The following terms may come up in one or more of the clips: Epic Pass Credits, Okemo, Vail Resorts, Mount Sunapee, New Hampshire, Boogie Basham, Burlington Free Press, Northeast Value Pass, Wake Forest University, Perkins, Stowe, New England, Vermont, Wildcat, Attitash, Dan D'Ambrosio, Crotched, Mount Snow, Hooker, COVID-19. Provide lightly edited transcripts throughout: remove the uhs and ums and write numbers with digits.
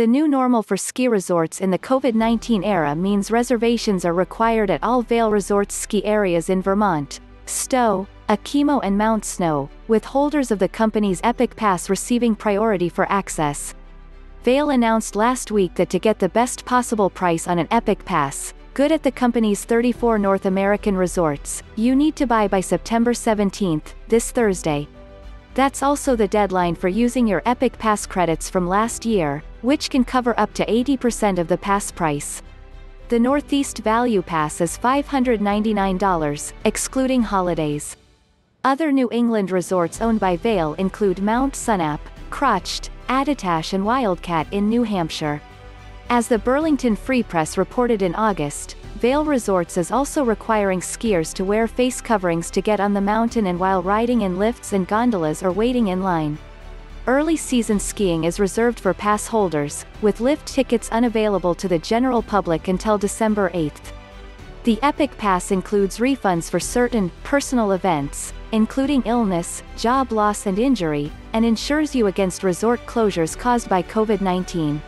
The new normal for ski resorts in the COVID-19 era means reservations are required at all Vail Resorts ski areas in Vermont, Stowe, Okemo and Mount Snow, with holders of the company's Epic Pass receiving priority for access. Vail announced last week that to get the best possible price on an Epic Pass, good at the company's 34 North American resorts, you need to buy by September 17, this Thursday. That's also the deadline for using your Epic Pass credits from last year, which can cover up to 80% of the pass price. The Northeast Value Pass is $599, excluding holidays. Other New England resorts owned by Vail include Mount Sunapee, Crotched, Attitash and Wildcat in New Hampshire. As the Burlington Free Press reported in August, Vail Resorts is also requiring skiers to wear face coverings to get on the mountain and while riding in lifts and gondolas or waiting in line. Early season skiing is reserved for pass holders, with lift tickets unavailable to the general public until December 8. The Epic Pass includes refunds for certain personal events, including illness, job loss and injury, and insures you against resort closures caused by COVID-19.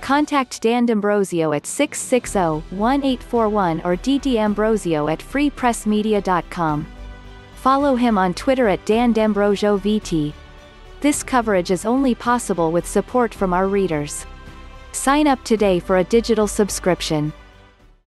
Contact Dan D'Ambrosio at 660-1841 or ddambrosio@freepressmedia.com. Follow him on Twitter at @DanD'AmbrosioVT. This coverage is only possible with support from our readers. Sign up today for a digital subscription.